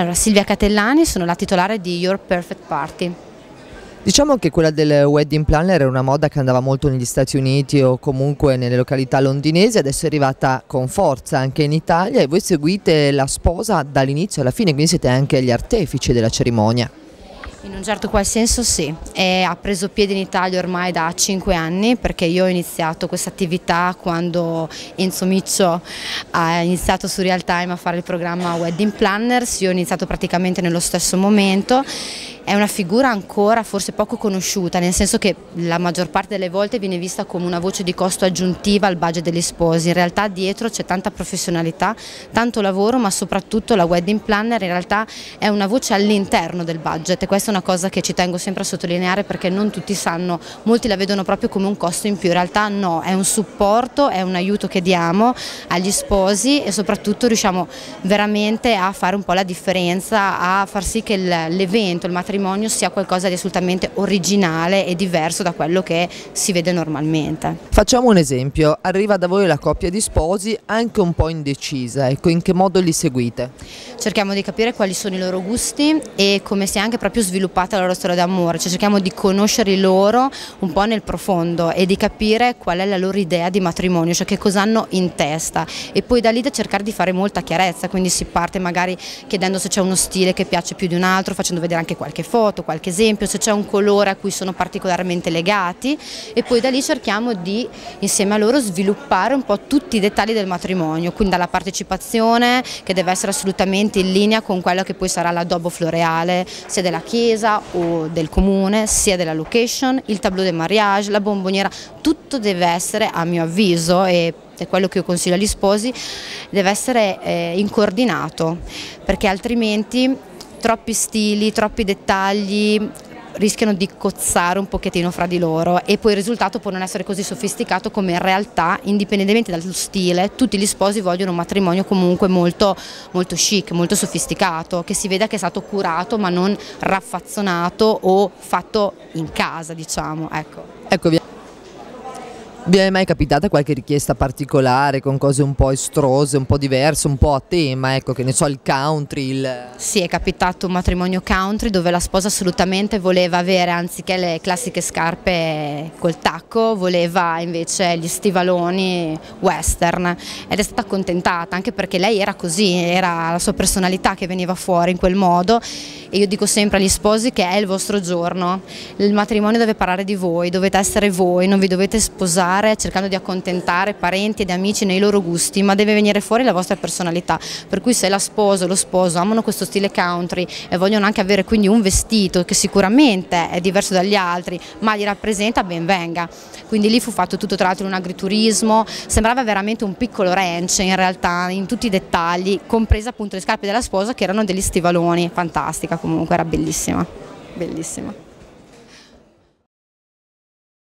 Allora, Silvia Catellani, sono la titolare di Your Perfect Party. Diciamo che quella del wedding planner è una moda che andava molto negli Stati Uniti o comunque nelle località londinesi, adesso è arrivata con forza anche in Italia e voi seguite la sposa dall'inizio alla fine, quindi siete anche gli artefici della cerimonia. In un certo qual senso sì, ha preso piede in Italia ormai da 5 anni perché io ho iniziato questa attività quando Enzo Miccio ha iniziato su Real Time a fare il programma Wedding Planners, io ho iniziato praticamente nello stesso momento. È una figura ancora forse poco conosciuta, nel senso che la maggior parte delle volte viene vista come una voce di costo aggiuntiva al budget degli sposi, in realtà dietro c'è tanta professionalità, tanto lavoro, ma soprattutto la wedding planner in realtà è una voce all'interno del budget e questa è una cosa che ci tengo sempre a sottolineare perché non tutti sanno, molti la vedono proprio come un costo in più, in realtà no, è un supporto, è un aiuto che diamo agli sposi e soprattutto riusciamo veramente a fare un po' la differenza, a far sì che l'evento, il matrimonio sia qualcosa di assolutamente originale e diverso da quello che si vede normalmente. Facciamo un esempio, arriva da voi la coppia di sposi anche un po' indecisa, ecco, in che modo li seguite? Cerchiamo di capire quali sono i loro gusti e come si è anche proprio sviluppata la loro storia d'amore, cioè cerchiamo di conoscerli loro un po' nel profondo e di capire qual è la loro idea di matrimonio, cioè che cosa hanno in testa e poi da lì da cercare di fare molta chiarezza, quindi si parte magari chiedendo se c'è uno stile che piace più di un altro, facendo vedere anche qualche foto, qualche esempio, se c'è un colore a cui sono particolarmente legati e poi da lì cerchiamo di insieme a loro sviluppare un po' tutti i dettagli del matrimonio, quindi dalla partecipazione che deve essere assolutamente in linea con quello che poi sarà l'addobbo floreale sia della chiesa o del comune, sia della location, il tableau de mariage, la bomboniera, tutto deve essere a mio avviso e è quello che io consiglio agli sposi, deve essere incordinato perché altrimenti troppi stili, troppi dettagli rischiano di cozzare un pochettino fra di loro e poi il risultato può non essere così sofisticato come in realtà, indipendentemente dallo stile, tutti gli sposi vogliono un matrimonio comunque molto chic, molto sofisticato, che si veda che è stato curato ma non raffazzonato o fatto in casa, diciamo. Ecco. Vi è mai capitata qualche richiesta particolare con cose un po' estrose, un po' diverse, un po' a tema, ecco, che ne so, il country? Sì, è capitato un matrimonio country dove la sposa assolutamente voleva avere, anziché le classiche scarpe col tacco, voleva invece gli stivaloni western ed è stata accontentata anche perché lei era così, era la sua personalità che veniva fuori in quel modo e io dico sempre agli sposi che è il vostro giorno, il matrimonio deve parlare di voi, dovete essere voi, non vi dovete sposare cercando di accontentare parenti ed amici nei loro gusti, ma deve venire fuori la vostra personalità, per cui se la sposa o lo sposo amano questo stile country e vogliono anche avere quindi un vestito che sicuramente è diverso dagli altri ma li rappresenta, ben venga. Quindi lì fu fatto tutto, tra l'altro in un agriturismo, sembrava veramente un piccolo ranch in realtà, in tutti i dettagli, compresa appunto le scarpe della sposa che erano degli stivaloni, fantastica comunque, era bellissima.